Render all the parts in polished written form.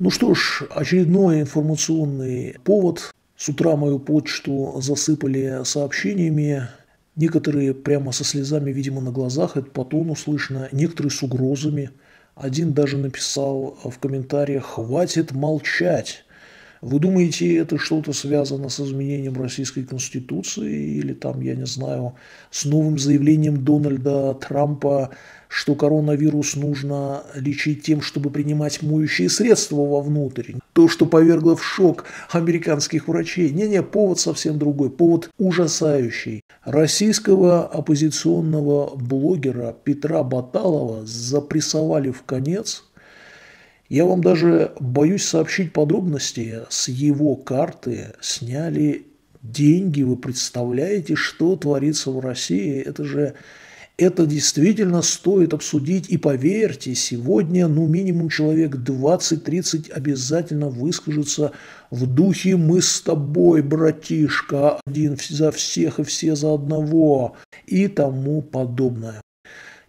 Ну что ж, очередной информационный повод. С утра мою почту засыпали сообщениями. Некоторые прямо со слезами, видимо, на глазах, это по тону слышно, некоторые с угрозами. Один даже написал в комментариях «Хватит молчать». Вы думаете, это что-то связано с изменением Российской Конституции или там, я не знаю, с новым заявлением Дональда Трампа, что коронавирус нужно лечить тем, чтобы принимать моющие средства вовнутрь? То, что повергло в шок американских врачей. Не-не, повод совсем другой, повод ужасающий. Российского оппозиционного блогера Петра Баталова запрессовали в конец. Я вам даже боюсь сообщить подробности. С его карты сняли деньги. Вы представляете, что творится в России? Это действительно стоит обсудить. И поверьте, сегодня, ну, минимум человек 20-30 обязательно выскажется в духе «Мы с тобой, братишка, один за всех и все за одного» и тому подобное.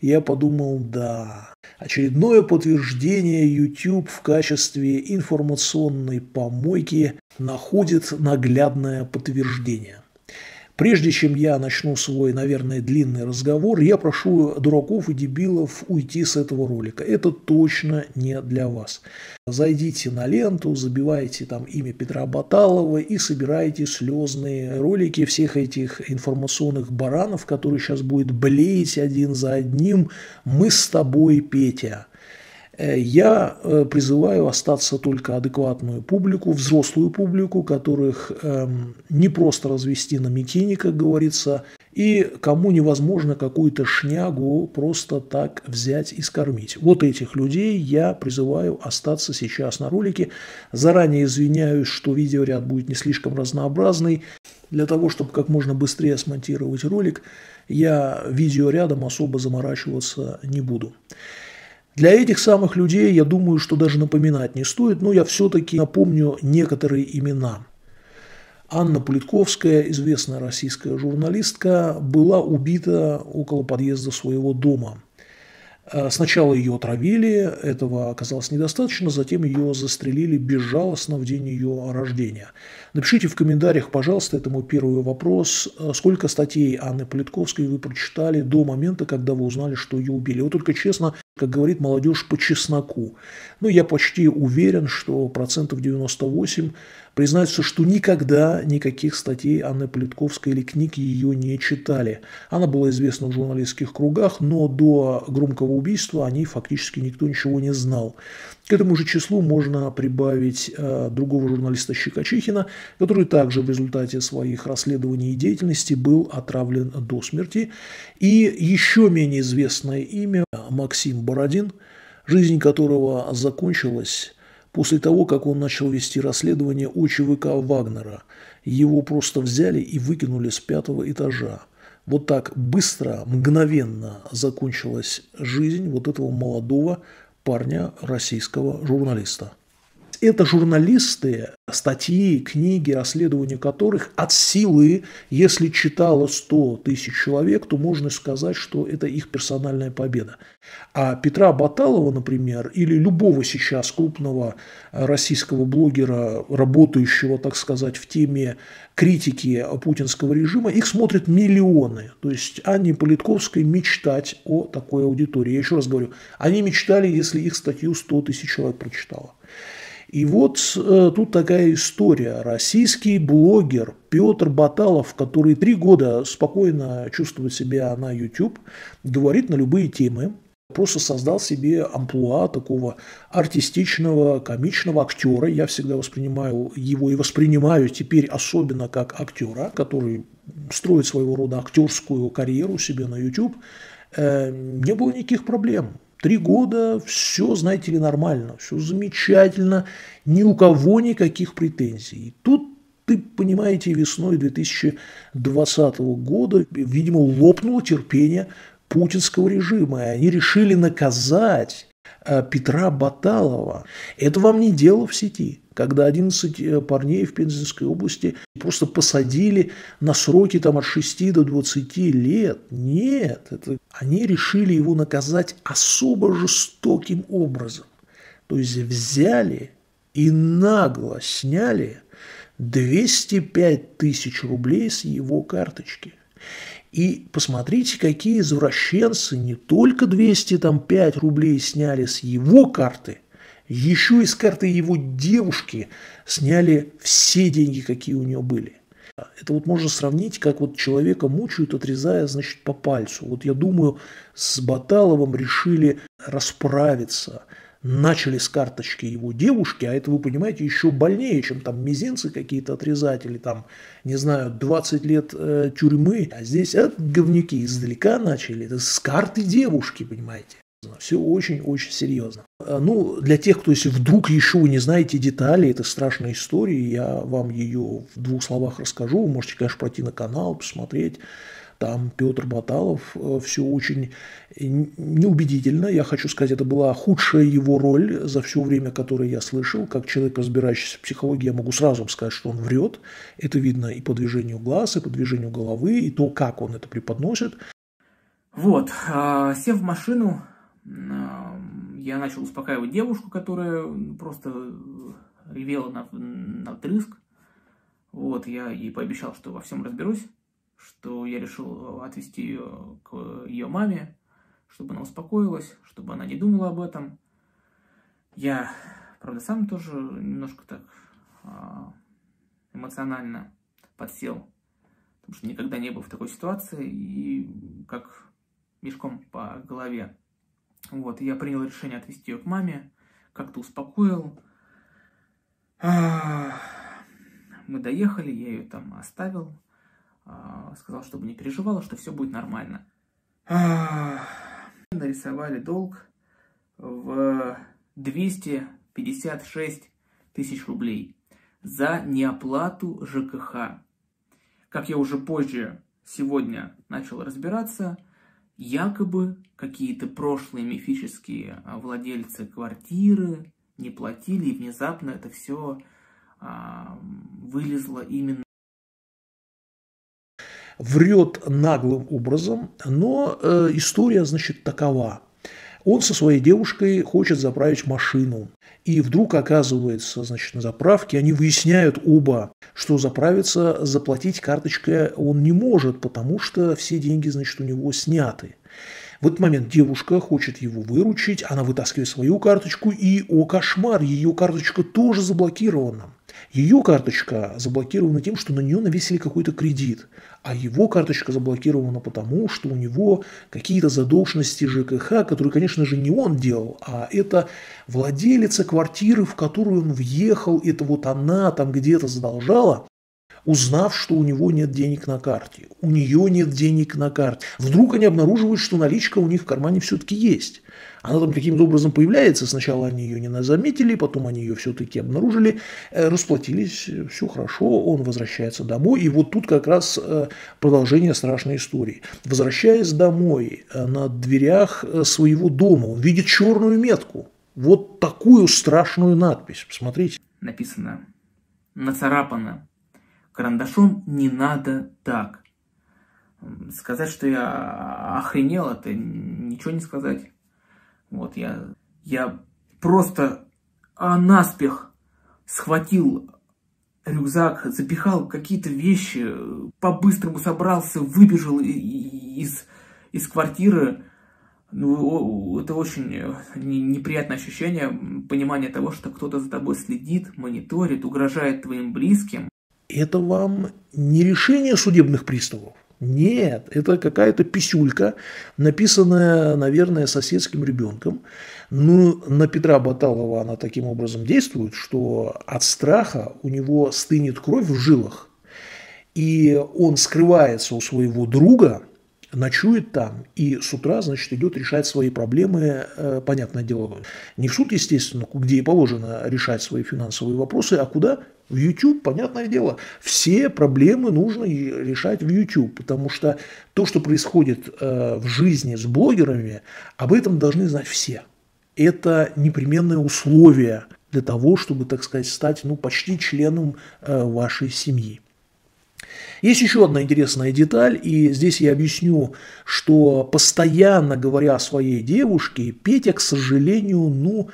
Я подумал, да, очередное подтверждение: YouTube в качестве информационной помойки находит наглядное подтверждение. Прежде чем я начну свой, наверное, длинный разговор, я прошу дураков и дебилов уйти с этого ролика. Это точно не для вас. Зайдите на ленту, забивайте там имя Петра Баталова и собирайте слезные ролики всех этих информационных баранов, которые сейчас будут блеять один за одним «Мы с тобой, Петя». Я призываю остаться только адекватную публику, взрослую публику, которых не просто развести на мякине, как говорится, и кому невозможно какую-то шнягу просто так взять и скормить. Вот этих людей я призываю остаться сейчас на ролике. Заранее извиняюсь, что видеоряд будет не слишком разнообразный. Для того, чтобы как можно быстрее смонтировать ролик, я видеорядом особо заморачиваться не буду. Для этих самых людей, я думаю, что даже напоминать не стоит, но я все-таки напомню некоторые имена. Анна Политковская, известная российская журналистка, была убита около подъезда своего дома. Сначала ее отравили, этого оказалось недостаточно, затем ее застрелили безжалостно в день ее рождения. Напишите в комментариях, пожалуйста, это мой первый вопрос, сколько статей Анны Политковской вы прочитали до момента, когда вы узнали, что ее убили. Вот только честно, как говорит молодежь, по чесноку. Но я почти уверен, что процентов 98 признаются, что никогда никаких статей Анны Политковской или книг ее не читали. Она была известна в журналистских кругах, но до громкого убийства о ней фактически никто ничего не знал. К этому же числу можно прибавить другого журналиста Щекочихина, который также в результате своих расследований и деятельности был отравлен до смерти. И еще менее известное имя Максим Бородин, жизнь которого закончилась после того, как он начал вести расследование о ЧВК Вагнера. Его просто взяли и выкинули с 5-го этажа. Вот так быстро, мгновенно закончилась жизнь вот этого молодого парня, российского журналиста. Это журналисты, статьи, книги, расследования которых от силы, если читало 100 тысяч человек, то можно сказать, что это их персональная победа. А Петра Баталова, например, или любого сейчас крупного российского блогера, работающего, так сказать, в теме критики путинского режима, их смотрят миллионы. То есть Анне Политковской мечтать о такой аудитории. Я еще раз говорю, они мечтали, если их статью 100 тысяч человек прочитало. И вот тут такая история. Российский блогер Петр Баталов, который 3 года спокойно чувствует себя на YouTube, говорит на любые темы, просто создал себе амплуа такого артистичного, комичного актера. Я всегда воспринимаю его и воспринимаю теперь особенно как актера, который строит своего рода актерскую карьеру себе на YouTube. Не было никаких проблем. 3 года, все, знаете ли, нормально, все замечательно, ни у кого никаких претензий. Тут, ты понимаете, весной 2020 года, видимо, лопнуло терпение путинского режима, и они решили наказать Петра Баталова. Это вам не дело в сети, когда 11 парней в Пензенской области просто посадили на сроки там, от 6 до 20 лет. Нет, они решили его наказать особо жестоким образом. То есть взяли и нагло сняли 205 тысяч рублей с его карточки. И посмотрите, какие извращенцы не только 205 рублей сняли с его карты, еще и с карты его девушки сняли все деньги, какие у нее были. Это вот можно сравнить, как вот человека мучают, отрезая, значит, по пальцу. Вот я думаю, с Баталовым решили расправиться. Начали с карточки его девушки, а это, вы понимаете, еще больнее, чем там мизинцы какие-то отрезать, или там, не знаю, 20 лет тюрьмы. А здесь говнюки издалека начали, это с карты девушки, понимаете. Все очень-очень серьезно. Ну, для тех, кто, если вдруг еще вы не знаете детали этой страшной истории, я вам ее в двух словах расскажу. Вы можете, конечно, пройти на канал, посмотреть. Там Петр Баталов, все очень неубедительно. Я хочу сказать, это была худшая его роль за все время, которое я слышал. Как человек, разбирающийся в психологии, я могу сразу вам сказать, что он врет. Это видно и по движению глаз, и по движению головы, и то, как он это преподносит. Вот, сев в машину, я начал успокаивать девушку, которая просто ревела на треск. Вот, я ей пообещал, что во всем разберусь, что я решил отвезти ее к ее маме, чтобы она успокоилась, чтобы она не думала об этом. Я, правда, сам тоже немножко так эмоционально подсел, потому что никогда не был в такой ситуации, и как мешком по голове. Вот, я принял решение отвезти ее к маме, как-то успокоил. Мы доехали, я ее там оставил. Сказал, чтобы не переживала, что все будет нормально. Нарисовали долг в 256 тысяч рублей за неоплату ЖКХ. Как я уже позже сегодня начал разбираться, якобы какие-то прошлые мифические владельцы квартиры не платили, и внезапно это все вылезло именно. Врет наглым образом, но история, значит, такова. Он со своей девушкой хочет заправить машину. И вдруг оказывается, значит, на заправке они выясняют оба, что заправиться, заплатить карточкой он не может, потому что все деньги, значит, у него сняты. В этот момент девушка хочет его выручить, она вытаскивает свою карточку, и, о кошмар, ее карточка тоже заблокирована. Ее карточка заблокирована тем, что на нее навесили какой-то кредит, а его карточка заблокирована потому, что у него какие-то задолженности ЖКХ, которые, конечно же, не он делал, а это владелица квартиры, в которую он въехал, это вот она там где-то задолжала, узнав, что у него нет денег на карте. У нее нет денег на карте. Вдруг они обнаруживают, что наличка у них в кармане все-таки есть. Она там каким-то образом появляется. Сначала они ее не заметили, потом они ее все-таки обнаружили, расплатились, все хорошо, он возвращается домой. И вот тут как раз продолжение страшной истории. Возвращаясь домой, на дверях своего дома он видит черную метку. Вот такую страшную надпись. Посмотрите. Написано, нацарапано карандашом: не надо так. Сказать, что я охренел, это ничего не сказать. Вот я просто наспех схватил рюкзак, запихал какие-то вещи, по-быстрому собрался, выбежал из квартиры. Ну, это очень неприятное ощущение, понимание того, что кто-то за тобой следит, мониторит, угрожает твоим близким. Это вам не решение судебных приставов. Нет, это какая-то писюлька, написанная, наверное, соседским ребенком. Но на Петра Баталова она таким образом действует, что от страха у него стынет кровь в жилах. И он скрывается у своего друга, ночует там, и с утра, значит, идет решать свои проблемы, понятное дело, не в суд, естественно, где и положено решать свои финансовые вопросы, а куда? В YouTube, понятное дело. Все проблемы нужно решать в YouTube, потому что то, что происходит в жизни с блогерами, об этом должны знать все. Это непременное условие для того, чтобы, так сказать, стать, ну, почти членом вашей семьи. Есть еще одна интересная деталь, и здесь я объясню, что, постоянно говоря о своей девушке, Петя, к сожалению, ну,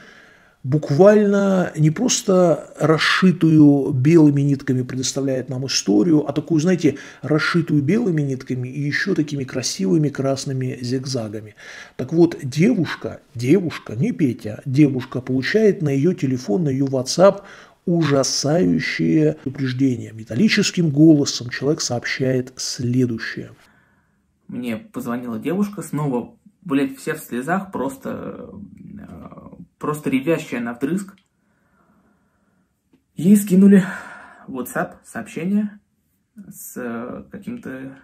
буквально не просто расшитую белыми нитками предоставляет нам историю, а такую, знаете, расшитую белыми нитками и еще такими красивыми красными зигзагами. Так вот, девушка, не Петя, девушка получает на ее телефон, на ее WhatsApp ужасающее предупреждение. Металлическим голосом человек сообщает следующее. Мне позвонила девушка, снова, блядь, вся в слезах, просто ревящая на вдрызг. Ей скинули в WhatsApp сообщение с каким-то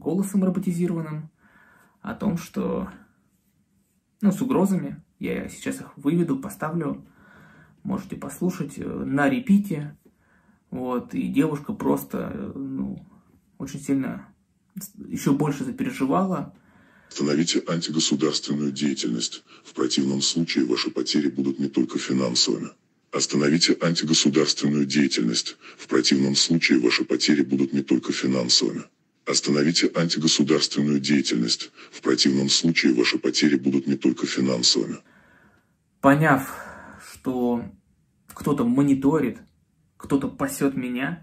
голосом роботизированным о том, что, ну, с угрозами. Я сейчас их выведу, поставлю, можете послушать на репите. Вот, и девушка просто, ну, очень сильно еще больше запереживала. Остановите антигосударственную деятельность. В противном случае ваши потери будут не только финансовыми. Остановите антигосударственную деятельность. В противном случае ваши потери будут не только финансовыми. Остановите антигосударственную деятельность. В противном случае ваши потери будут не только финансовыми. Поняв, что кто-то мониторит, кто-то пасет меня,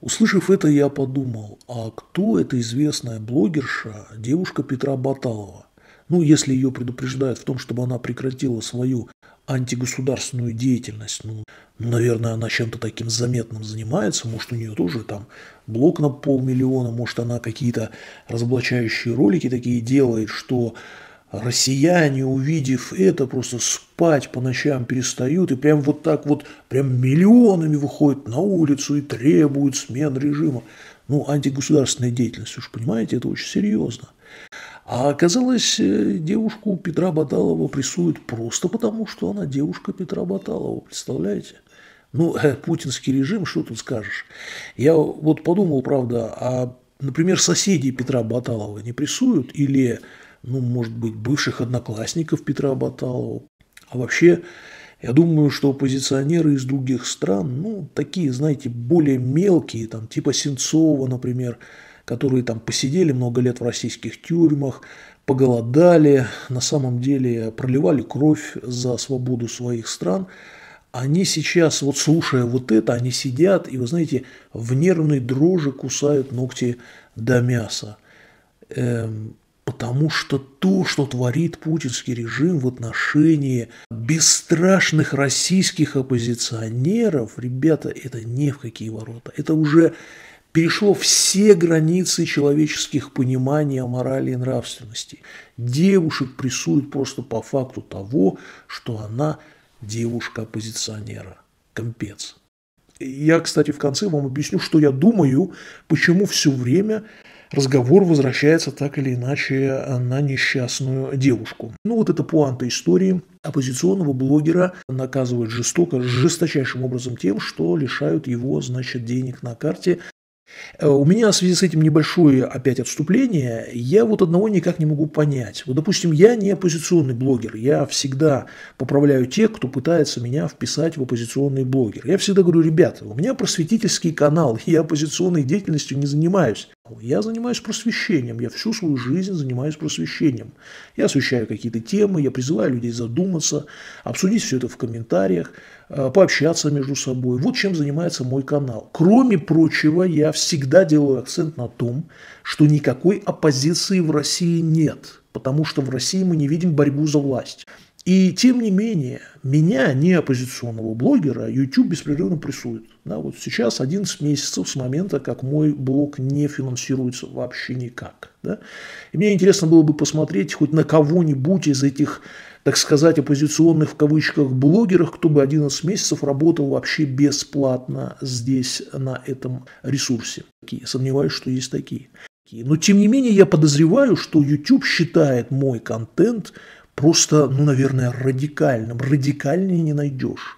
услышав это, я подумал, а кто эта известная блогерша, девушка Петра Баталова? Ну, если ее предупреждают в том, чтобы она прекратила свою антигосударственную деятельность, ну, наверное, она чем-то таким заметным занимается, может, у нее тоже там блог на 500 000, может, она какие-то разоблачающие ролики такие делает, что россияне, увидев это, просто спать по ночам перестают и прям вот так вот, прям миллионами выходят на улицу и требуют смен режима. Ну, антигосударственная деятельность, уж понимаете, это очень серьезно. А оказалось, девушку Петра Баталова прессуют просто потому, что она девушка Петра Баталова, представляете? Ну, путинский режим, что тут скажешь. Я вот подумал, правда, а, например, соседей Петра Баталова не прессуют или... ну, может быть, бывших одноклассников Петра Баталова. А вообще, я думаю, что оппозиционеры из других стран, ну, такие, знаете, более мелкие, там, типа Сенцова, например, которые там посидели много лет в российских тюрьмах, поголодали, на самом деле проливали кровь за свободу своих стран, они сейчас, вот слушая вот это, они сидят и, вы знаете, в нервной дрожи кусают ногти до мяса. Потому что то, что творит путинский режим в отношении бесстрашных российских оппозиционеров, ребята, это ни в какие ворота. Это уже перешло все границы человеческих пониманий о морали и нравственности. Девушек прессуют просто по факту того, что она девушка оппозиционера. Компец. Я, кстати, в конце вам объясню, что я думаю, почему все время... разговор возвращается так или иначе на несчастную девушку. Ну вот это пуанта истории. Оппозиционного блогера наказывают жестоко, жесточайшим образом тем, что лишают его, значит, денег на карте. У меня в связи с этим небольшое опять отступление. Я вот одного никак не могу понять. Вот, допустим, я не оппозиционный блогер. Я всегда поправляю тех, кто пытается меня вписать в оппозиционный блогер. Я всегда говорю, ребята, у меня просветительский канал, я оппозиционной деятельностью не занимаюсь. Я занимаюсь просвещением, я всю свою жизнь занимаюсь просвещением. Я освещаю какие-то темы, я призываю людей задуматься, обсудить все это в комментариях, пообщаться между собой. Вот чем занимается мой канал. Кроме прочего, я всегда делаю акцент на том, что никакой оппозиции в России нет, потому что в России мы не видим борьбу за власть. И тем не менее, меня, не оппозиционного блогера, YouTube беспрерывно прессует. Да, вот сейчас 11 месяцев с момента, как мой блог не финансируется вообще никак. Да? И мне интересно было бы посмотреть хоть на кого-нибудь из этих, так сказать, оппозиционных в кавычках блогеров, кто бы 11 месяцев работал вообще бесплатно здесь, на этом ресурсе. Сомневаюсь, что есть такие. Но тем не менее, я подозреваю, что YouTube считает мой контент просто, ну, наверное, радикальным. Радикальнее не найдешь.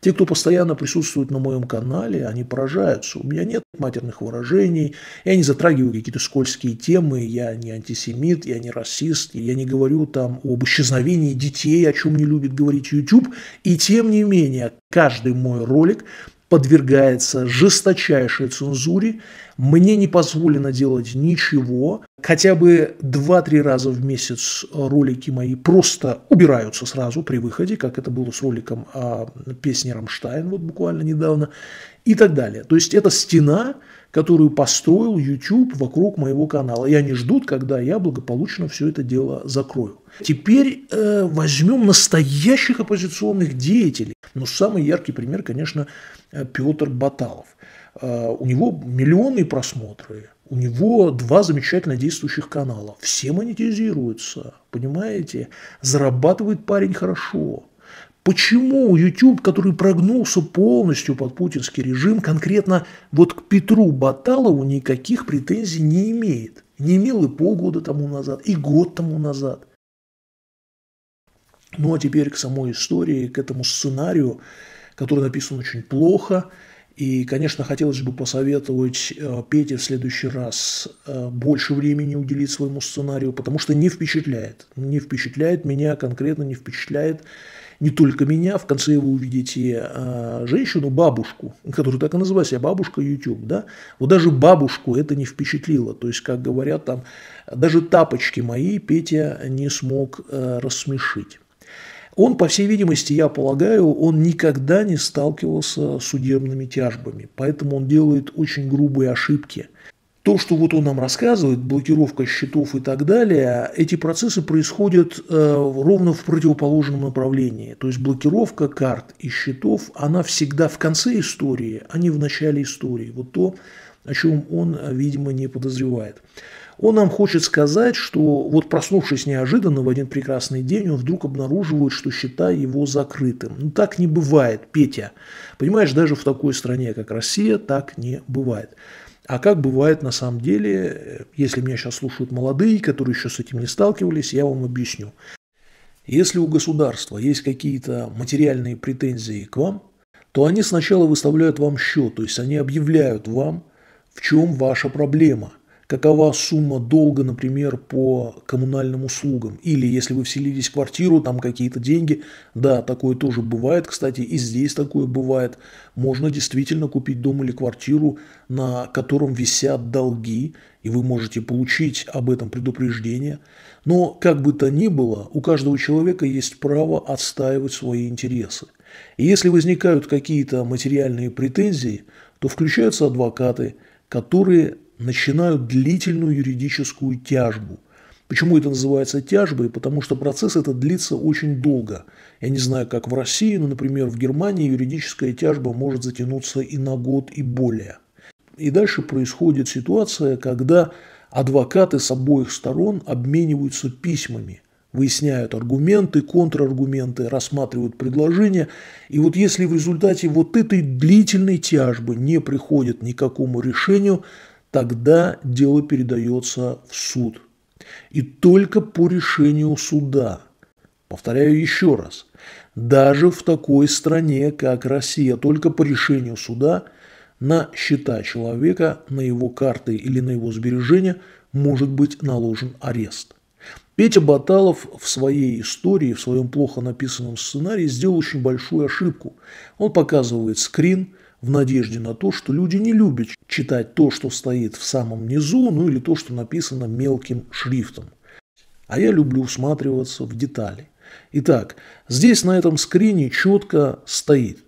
Те, кто постоянно присутствует на моем канале, они поражаются. У меня нет матерных выражений, я не затрагиваю какие-то скользкие темы, я не антисемит, я не расист, я не говорю там об исчезновении детей, о чем не любит говорить YouTube. И тем не менее, каждый мой ролик подвергается жесточайшей цензуре, мне не позволено делать ничего, хотя бы 2-3 раза в месяц ролики мои просто убираются сразу при выходе, как это было с роликом о песне «Рамштайн» вот буквально недавно и так далее. То есть это стена, которую построил YouTube вокруг моего канала, и они ждут, когда я благополучно все это дело закрою. Теперь возьмем настоящих оппозиционных деятелей. Ну, самый яркий пример, конечно, Петр Баталов. У него миллионные просмотры, у него 2 замечательно действующих канала. Все монетизируются, понимаете? Зарабатывает парень хорошо. Почему YouTube, который прогнулся полностью под путинский режим, конкретно вот к Петру Баталову никаких претензий не имеет? Не имел и полгода тому назад, и год тому назад. Ну а теперь к самой истории, к этому сценарию, который написан очень плохо. И, конечно, хотелось бы посоветовать Пете в следующий раз больше времени уделить своему сценарию, потому что не впечатляет. Не впечатляет меня, конкретно не впечатляет не только меня. В конце вы увидите женщину, бабушку, которую так и называют себя, бабушка YouTube. Да? Вот даже бабушку это не впечатлило. То есть, как говорят там, даже тапочки мои Петя не смог рассмешить. Он, по всей видимости, я полагаю, он никогда не сталкивался с судебными тяжбами, поэтому он делает очень грубые ошибки. То, что вот он нам рассказывает, блокировка счетов и так далее, эти процессы происходят ровно в противоположном направлении. То есть блокировка карт и счетов, она всегда в конце истории, а не в начале истории. Вот то, о чем он, видимо, не подозревает. Он нам хочет сказать, что вот проснувшись неожиданно в один прекрасный день, он вдруг обнаруживает, что счета его закрыты. Ну так не бывает, Петя. Понимаешь, даже в такой стране, как Россия, так не бывает. А как бывает на самом деле, если меня сейчас слушают молодые, которые еще с этим не сталкивались, я вам объясню. Если у государства есть какие-то материальные претензии к вам, то они сначала выставляют вам счет, то есть они объявляют вам, в чем ваша проблема. Какова сумма долга, например, по коммунальным услугам? Или если вы вселились в квартиру, там какие-то деньги. Да, такое тоже бывает. Кстати, и здесь такое бывает. Можно действительно купить дом или квартиру, на котором висят долги, и вы можете получить об этом предупреждение. Но, как бы то ни было, у каждого человека есть право отстаивать свои интересы. И если возникают какие-то материальные претензии, то включаются адвокаты, которые начинают длительную юридическую тяжбу. Почему это называется тяжбой? Потому что процесс этот длится очень долго. Я не знаю, как в России, но, например, в Германии юридическая тяжба может затянуться и на год, и более. И дальше происходит ситуация, когда адвокаты с обоих сторон обмениваются письмами, выясняют аргументы, контраргументы, рассматривают предложения. И вот если в результате вот этой длительной тяжбы не приходит ни к какому решению, тогда дело передается в суд. И только по решению суда. Повторяю еще раз. Даже в такой стране, как Россия, только по решению суда на счета человека, на его карты или на его сбережения может быть наложен арест. Петя Баталов в своей истории, в своем плохо написанном сценарии сделал очень большую ошибку. Он показывает скрин в надежде на то, что люди не любят читать то, что стоит в самом низу, ну или то, что написано мелким шрифтом. А я люблю всматриваться в детали. Итак, здесь на этом скрине четко стоит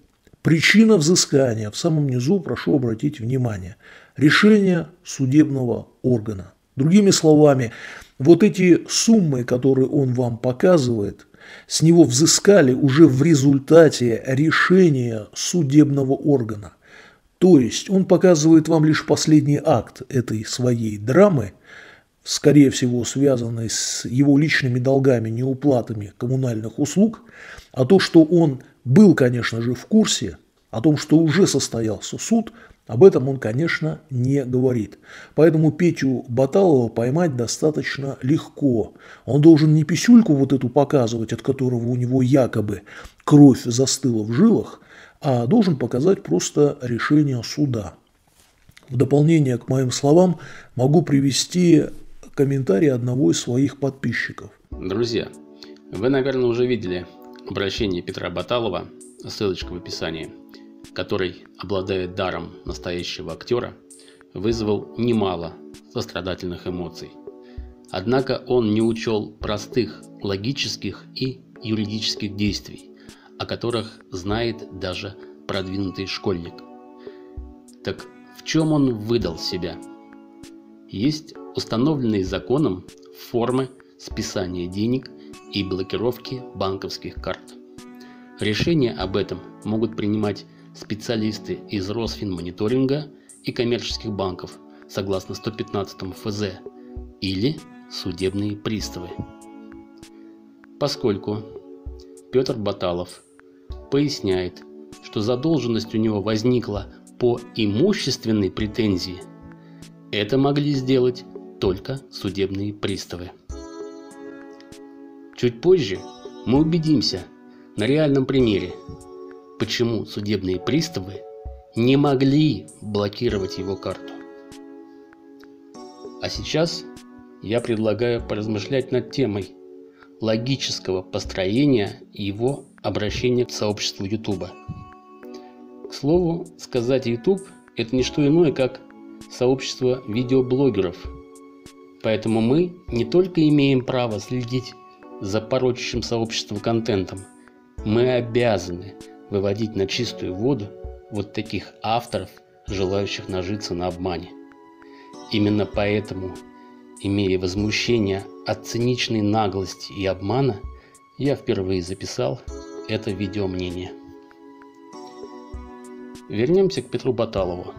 причина взыскания. В самом низу, прошу обратить внимание, решение судебного органа. Другими словами, вот эти суммы, которые он вам показывает, с него взыскали уже в результате решения судебного органа. То есть он показывает вам лишь последний акт этой своей драмы, скорее всего связанной с его личными долгами, неуплатами коммунальных услуг, а то, что он был, конечно же, в курсе, о том, что уже состоялся суд, об этом он, конечно, не говорит. Поэтому Петю Баталова поймать достаточно легко. Он должен не писюльку вот эту показывать, от которого у него якобы кровь застыла в жилах, а должен показать просто решение суда. В дополнение к моим словам могу привести комментарий одного из своих подписчиков. Друзья, вы, наверное, уже видели обращение Петра Баталова, ссылочка в описании, который обладает даром настоящего актера, вызвал немало сострадательных эмоций. Однако он не учел простых логических и юридических действий, о которых знает даже продвинутый школьник. Так в чем он выдал себя? Есть установленные законом формы списания денег и блокировки банковских карт. Решения об этом могут принимать специалисты из Росфинмониторинга и коммерческих банков, согласно 115 ФЗ, или судебные приставы. Поскольку Петр Баталов поясняет, что задолженность у него возникла по имущественной претензии, это могли сделать только судебные приставы. Чуть позже мы убедимся на реальном примере, почему судебные приставы не могли блокировать его карту. А сейчас я предлагаю поразмышлять над темой логического построения и его обращения к сообществу YouTube. К слову сказать, YouTube – это не что иное, как сообщество видеоблогеров. Поэтому мы не только имеем право следить за порочащим сообществом контентом, мы обязаны выводить на чистую воду вот таких авторов, желающих нажиться на обмане. Именно поэтому, имея возмущение от циничной наглости и обмана, я впервые записал это видео мнение. Вернемся к Петру Баталову.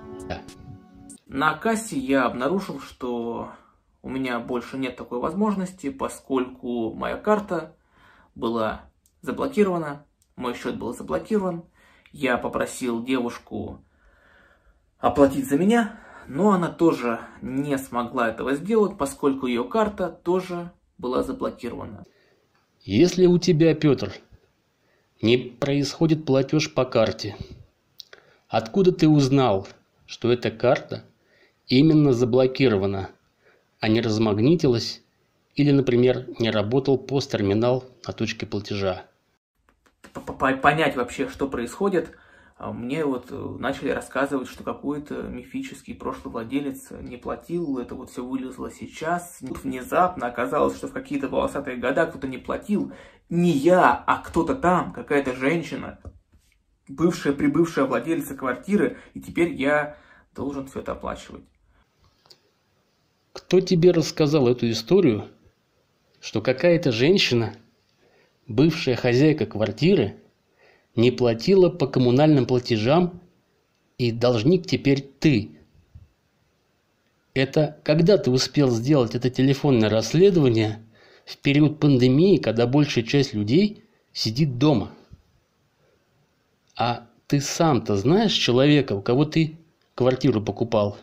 На кассе я обнаружил, что у меня больше нет такой возможности, поскольку моя карта была заблокирована, мой счет был заблокирован. Я попросил девушку оплатить за меня, но она тоже не смогла этого сделать, поскольку ее карта тоже была заблокирована. Если у тебя, Петр, не происходит платеж по карте, откуда ты узнал, что эта карта именно заблокирована, а не размагнитилась или, например, не работал POS-терминал на точке платежа? Понять вообще, что происходит, мне вот начали рассказывать, что какой-то мифический прошлый владелец не платил, это вот все вылезло сейчас. Тут внезапно оказалось, что в какие-то волосатые года кто-то не платил. Не я, а кто-то там, какая-то женщина, бывшая-прибывшая владельца квартиры, и теперь я должен все это оплачивать. Кто тебе рассказал эту историю, что какая-то женщина, бывшая хозяйка квартиры, не платила по коммунальным платежам и должник теперь ты? Это когда ты успел сделать это телефонное расследование в период пандемии, когда большая часть людей сидит дома? А ты сам-то знаешь человека, у кого ты квартиру покупал?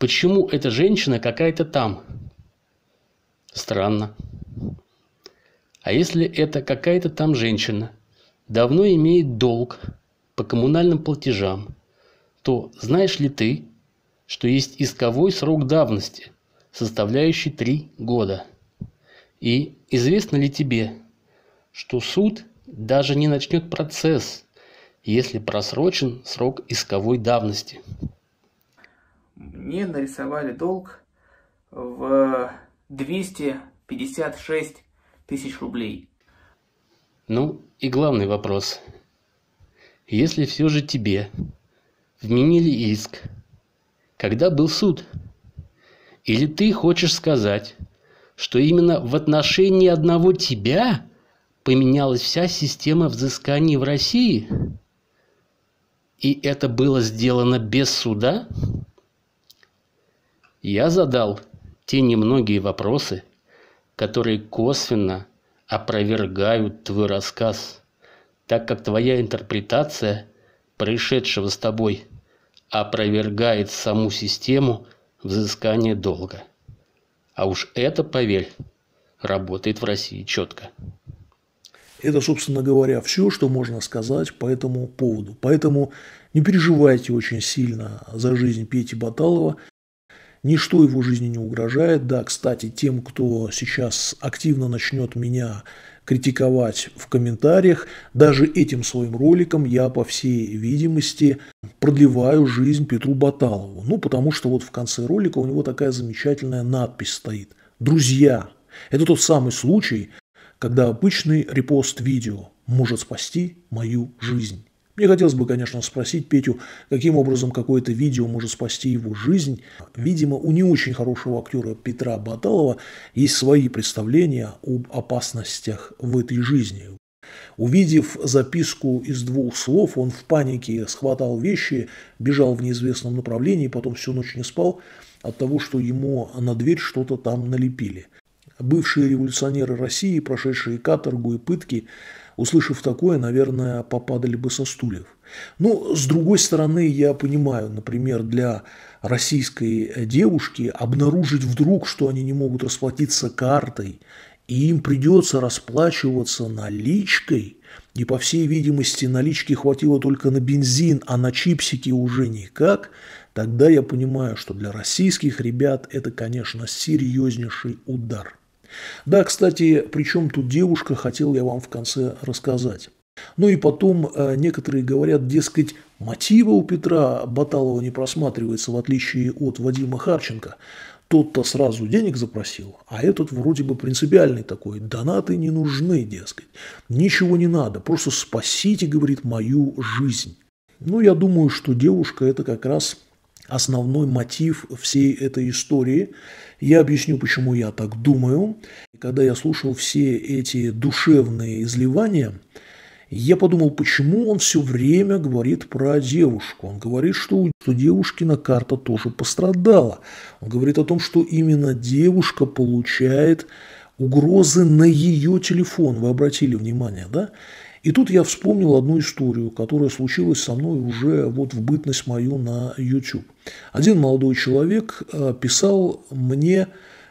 Почему эта женщина какая-то там? Странно. А если это какая-то там женщина давно имеет долг по коммунальным платежам, то знаешь ли ты, что есть исковой срок давности, составляющий 3 года? И известно ли тебе, что суд даже не начнет процесс, если просрочен срок исковой давности? Мне нарисовали долг в 256 тысяч рублей. Ну и главный вопрос. Если все же тебе вменили иск, когда был суд? Или ты хочешь сказать, что именно в отношении одного тебя поменялась вся система взысканий в России? И это было сделано без суда? Я задал те немногие вопросы, которые косвенно опровергают твой рассказ, так как твоя интерпретация происшедшего с тобой опровергает саму систему взыскания долга. А уж это, поверь, работает в России четко. Это, собственно говоря, все, что можно сказать по этому поводу. Поэтому не переживайте очень сильно за жизнь Пети Баталова. Ничто его жизни не угрожает. Да, кстати, тем, кто сейчас активно начнет меня критиковать в комментариях. Даже этим своим роликом я, по всей видимости, продлеваю жизнь Петру Баталову. Ну, потому что вот в конце ролика у него такая замечательная надпись стоит. «Друзья, это тот самый случай, когда обычный репост видео может спасти мою жизнь». Мне хотелось бы, конечно, спросить Петю, каким образом какое-то видео может спасти его жизнь. Видимо, у не очень хорошего актера Петра Баталова есть свои представления об опасностях в этой жизни. Увидев записку из двух слов, он в панике схватал вещи, бежал в неизвестном направлении, потом всю ночь не спал от того, что ему на дверь что-то там налепили. Бывшие революционеры России, прошедшие каторгу и пытки, услышав такое, наверное, попадали бы со стульев. Но, с другой стороны, я понимаю, например, для российской девушки обнаружить вдруг, что они не могут расплатиться картой, и им придется расплачиваться наличкой, и, по всей видимости, налички хватило только на бензин, а на чипсики уже никак, тогда я понимаю, что для российских ребят это, конечно, серьезнейший удар. Да, кстати, при чем тут девушка, хотел я вам в конце рассказать. Ну и потом некоторые говорят, дескать, мотива у Петра Баталова не просматривается, в отличие от Вадима Харченко. Тот-то сразу денег запросил, а этот вроде бы принципиальный такой. Донаты не нужны, дескать. Ничего не надо, просто спасите, говорит, мою жизнь. Ну, я думаю, что девушка – это как раз основной мотив всей этой истории. Я объясню, почему я так думаю. Когда я слушал все эти душевные изливания, я подумал, почему он все время говорит про девушку. Он говорит, что девушкина карта тоже пострадала. Он говорит о том, что именно девушка получает угрозы на ее телефон. Вы обратили внимание, да? И тут я вспомнил одну историю, которая случилась со мной уже вот в бытность мою на YouTube. Один молодой человек писал мне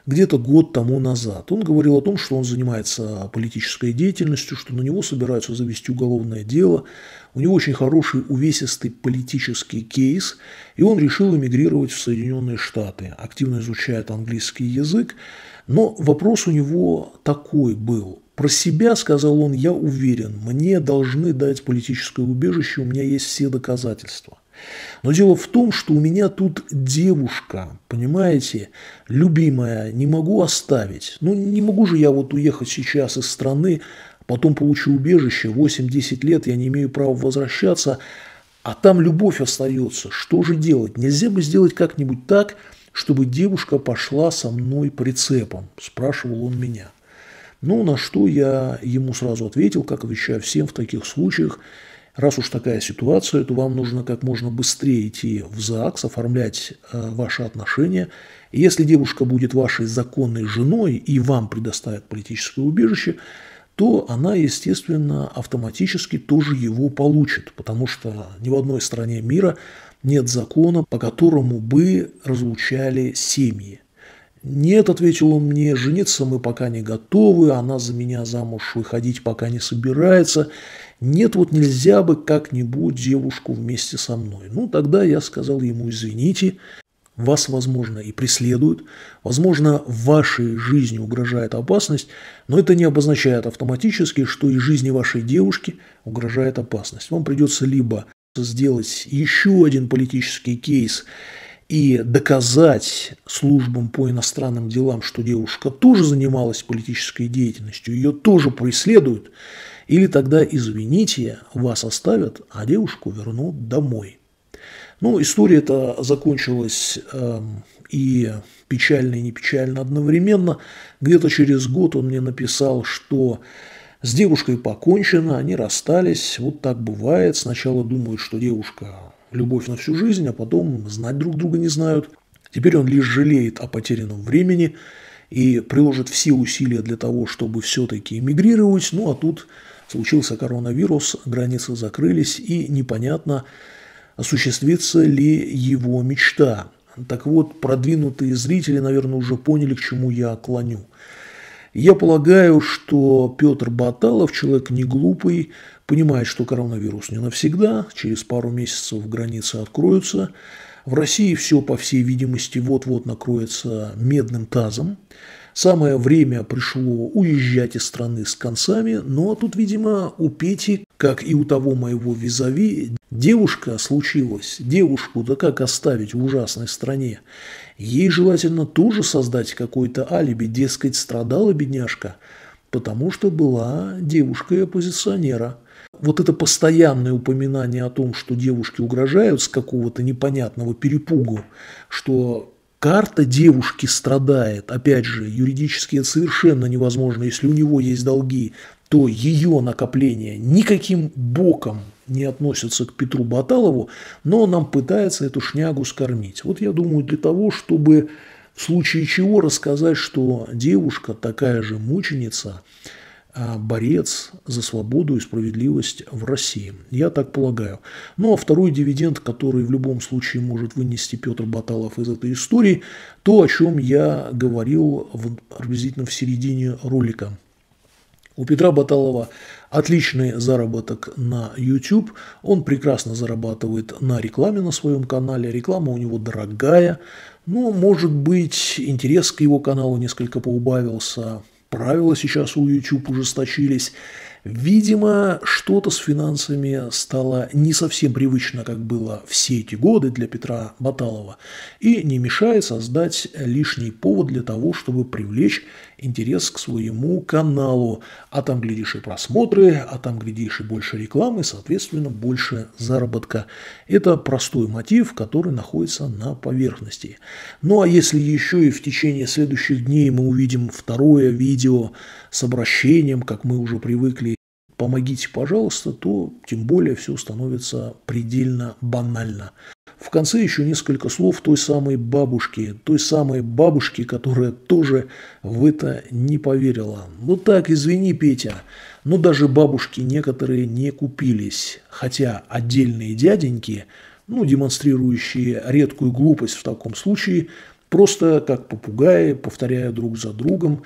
где-то год тому назад. Он говорил о том, что он занимается политической деятельностью, что на него собираются завести уголовное дело. У него очень хороший увесистый политический кейс, и он решил эмигрировать в Соединенные Штаты, активно изучает английский язык. Но вопрос у него такой был. Про себя сказал он: я уверен, мне должны дать политическое убежище, у меня есть все доказательства. Но дело в том, что у меня тут девушка, понимаете, любимая, не могу оставить. Ну, не могу же я вот уехать сейчас из страны, потом получу убежище, 8-10 лет, я не имею права возвращаться, а там любовь остается. Что же делать? Нельзя бы сделать как-нибудь так, чтобы девушка пошла со мной прицепом, спрашивал он меня. Ну, на что я ему сразу ответил, как отвечаю всем в таких случаях: раз уж такая ситуация, то вам нужно как можно быстрее идти в ЗАГС, оформлять ваши отношения. И если девушка будет вашей законной женой и вам предоставят политическое убежище, то она, естественно, автоматически тоже его получит, потому что ни в одной стране мира нет закона, по которому бы разлучали семьи. «Нет», – ответил он мне, – «жениться мы пока не готовы, она за меня замуж выходить пока не собирается. Нет, вот нельзя бы как-нибудь девушку вместе со мной». Ну, тогда я сказал ему: извините, вас, возможно, и преследуют, возможно, в вашей жизни угрожает опасность, но это не обозначает автоматически, что и жизни вашей девушки угрожает опасность. Вам придется либо сделать еще один политический кейс и доказать службам по иностранным делам, что девушка тоже занималась политической деятельностью, ее тоже преследуют, или тогда, извините, вас оставят, а девушку вернут домой. Ну, история-то закончилась и печально, и не печально одновременно. Где-то через год он мне написал, что с девушкой покончено, они расстались, вот так бывает. Сначала думают, что девушка — любовь на всю жизнь, а потом знать друг друга не знают. Теперь он лишь жалеет о потерянном времени и приложит все усилия для того, чтобы все-таки эмигрировать. Ну, а тут случился коронавирус, границы закрылись, и непонятно, осуществится ли его мечта. Так вот, продвинутые зрители, наверное, уже поняли, к чему я клоню. Я полагаю, что Петр Баталов, человек не глупый, понимает, что коронавирус не навсегда, через пару месяцев границы откроются. В России все, по всей видимости, вот-вот накроется медным тазом. Самое время пришло уезжать из страны с концами, но тут, видимо, у Пети, как и у того моего визави, девушка случилась. Девушку-то как оставить в ужасной стране? Ей желательно тоже создать какое-то алиби, дескать, страдала бедняжка, потому что была девушкой оппозиционера. Вот это постоянное упоминание о том, что девушки угрожают с какого-то непонятного перепугу, что карта девушки страдает, опять же, юридически это совершенно невозможно, если у него есть долги, то ее накопления никаким боком не относятся к Петру Баталову, но нам пытается эту шнягу скормить. Вот я думаю, для того, чтобы в случае чего рассказать, что девушка такая же мученица, борец за свободу и справедливость в России. Я так полагаю. Ну, а второй дивиденд, который в любом случае может вынести Петр Баталов из этой истории, то, о чем я говорил приблизительно в середине ролика. У Петра Баталова отличный заработок на YouTube, он прекрасно зарабатывает на рекламе на своем канале, реклама у него дорогая, но, может быть, интерес к его каналу несколько поубавился, правила сейчас у YouTube ужесточились. Видимо, что-то с финансами стало не совсем привычно, как было все эти годы для Петра Баталова, и не мешает создать лишний повод для того, чтобы привлечь интерес к своему каналу. А там, глядишь, и просмотры, а там, глядишь, и больше рекламы, соответственно, больше заработка. Это простой мотив, который находится на поверхности. Ну, а если еще и в течение следующих дней мы увидим второе видео с обращением, как мы уже привыкли, «Помогите, пожалуйста», то тем более все становится предельно банально. В конце еще несколько слов той самой бабушки, которая тоже в это не поверила. Ну так, извини, Петя, но даже бабушки некоторые не купились, хотя отдельные дяденьки, ну, демонстрирующие редкую глупость в таком случае, просто как попугаи, повторяя друг за другом: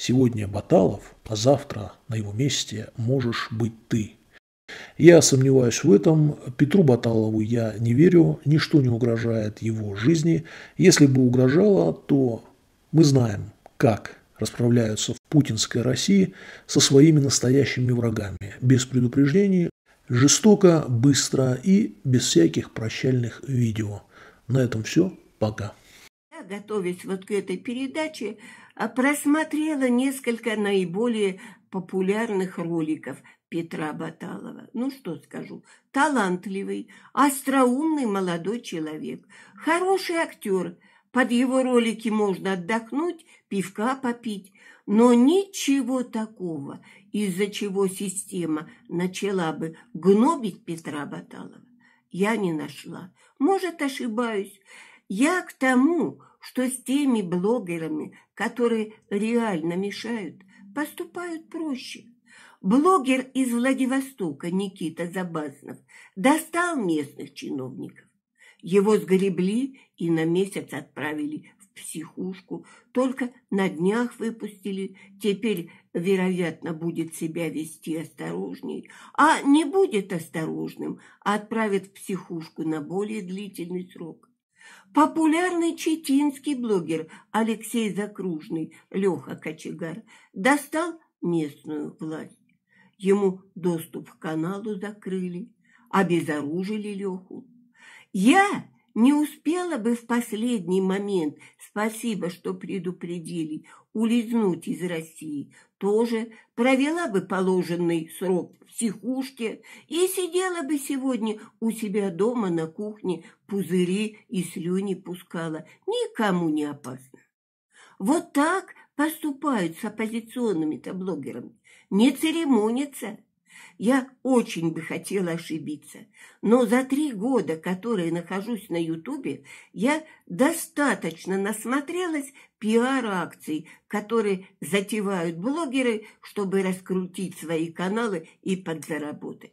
«Сегодня Баталов, а завтра на его месте можешь быть ты». Я сомневаюсь в этом. Петру Баталову я не верю. Ничто не угрожает его жизни. Если бы угрожало, то мы знаем, как расправляются в путинской России со своими настоящими врагами. Без предупреждений, жестоко, быстро и без всяких прощальных видео. На этом все. Пока. Готовясь вот к этой передаче, просмотрела несколько наиболее популярных роликов Петра Баталова. Ну, что скажу, талантливый, остроумный молодой человек, хороший актер. Под его ролики можно отдохнуть, пивка попить, но ничего такого, из-за чего система начала бы гнобить Петра Баталова, я не нашла. Может, ошибаюсь. Я к тому, что с теми блогерами, которые реально мешают, поступают проще. Блогер из Владивостока Никита Забаснов достал местных чиновников. Его сгребли и на месяц отправили в психушку. Только на днях выпустили. Теперь, вероятно, будет себя вести осторожней. А не будет осторожным, а отправят в психушку на более длительный срок. Популярный читинский блогер Алексей Закружный, Леха Кочегар, достал местную власть. Ему доступ к каналу закрыли, обезоружили Леху. Я не успела бы в последний момент, спасибо, что предупредили, улизнуть из России, тоже провела бы положенный срок в психушке и сидела бы сегодня у себя дома на кухне, пузыри и слюни пускала. Никому не опасно. Вот так поступают с оппозиционными-то блогерами. Не церемонятся. Я очень бы хотела ошибиться, но за 3 года, которые нахожусь на Ютубе, я достаточно насмотрелась пиар-акций, которые затевают блогеры, чтобы раскрутить свои каналы и подзаработать.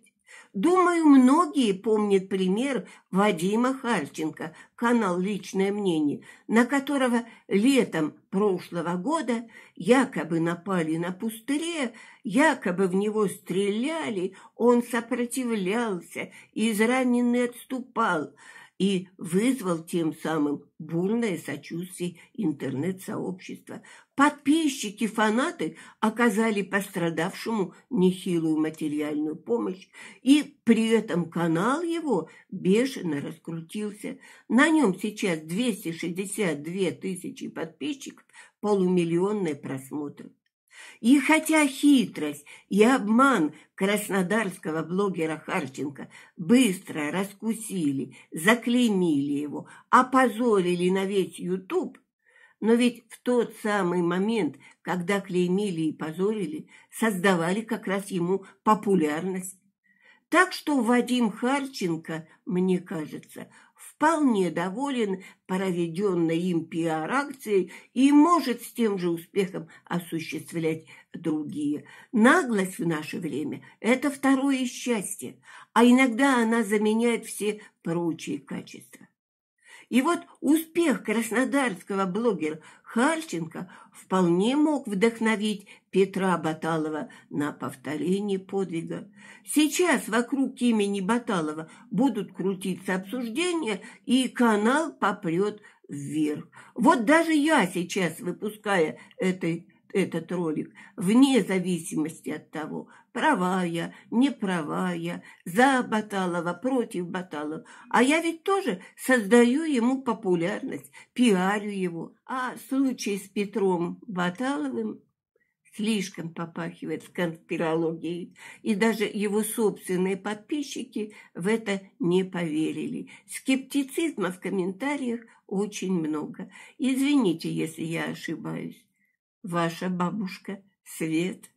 Думаю, многие помнят пример Вадима Харченко, канал «Личное мнение», на которого летом прошлого года якобы напали на пустыре, якобы в него стреляли, он сопротивлялся, израненный отступал и вызвал тем самым бурное сочувствие интернет-сообщества. Подписчики, фанаты оказали пострадавшему нехилую материальную помощь, и при этом канал его бешено раскрутился. На нем сейчас 262 тысячи подписчиков, полумиллионные просмотры. И хотя хитрость и обман краснодарского блогера Харченко быстро раскусили, заклеймили его, опозорили на весь YouTube, но ведь в тот самый момент, когда клеймили и позорили, создавали как раз ему популярность. Так что Вадим Харченко, мне кажется, вполне доволен проведенной им пиар-акцией и может с тем же успехом осуществлять другие. Наглость в наше время – это второе счастье, а иногда она заменяет все прочие качества. И вот успех краснодарского блогера Харченко вполне мог вдохновить Петра Баталова на повторение подвига. Сейчас вокруг имени Баталова будут крутиться обсуждения, и канал попрет вверх. Вот даже я сейчас, выпуская этот ролик, вне зависимости от того, права я, не права я, за Баталова, против Баталова, а я ведь тоже создаю ему популярность, пиарю его. А случай с Петром Баталовым слишком попахивает с конспирологией, и даже его собственные подписчики в это не поверили. Скептицизма в комментариях очень много. Извините, если я ошибаюсь. Ваша бабушка Свет.